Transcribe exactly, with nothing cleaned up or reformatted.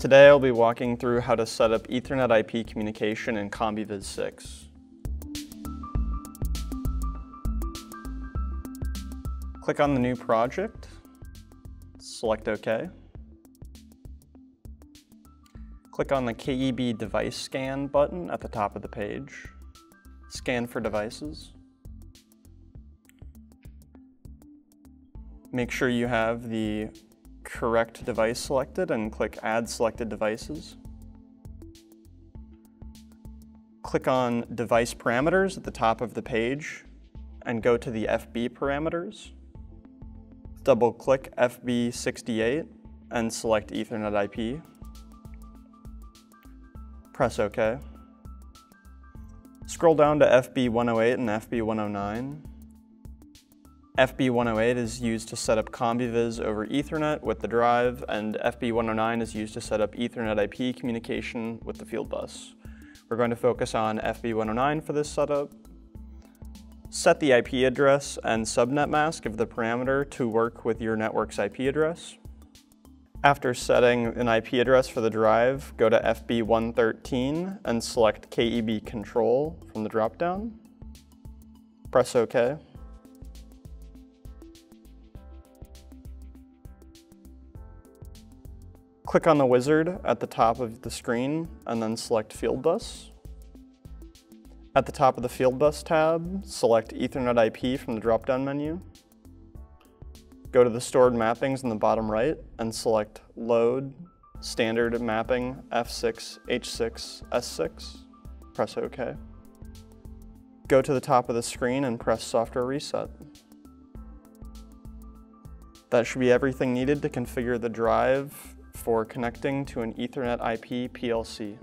Today I'll be walking through how to set up Ethernet I P communication in COMBIVIS six. Click on the new project, select OK. Click on the K E B device scan button at the top of the page. Scan for devices. Make sure you have the correct device selected and click Add Selected Devices. Click on Device Parameters at the top of the page and go to the F B parameters. Double click F B sixty-eight and select Ethernet I P. Press OK. Scroll down to F B one oh eight and F B one oh nine. F B one oh eight is used to set up COMBIVIS over Ethernet with the drive, and F B one oh nine is used to set up Ethernet I P communication with the Fieldbus. We're going to focus on F B one oh nine for this setup. Set the I P address and subnet mask of the parameter to work with your network's I P address. After setting an I P address for the drive, go to F B one thirteen and select K E B Control from the dropdown. Press OK. Click on the wizard at the top of the screen and then select Fieldbus. At the top of the Fieldbus tab, select Ethernet I P from the drop-down menu. Go to the stored mappings in the bottom right and select Load Standard Mapping F six H six S six. Press OK. Go to the top of the screen and press Software Reset. That should be everything needed to configure the drive for connecting to an Ethernet I P P L C.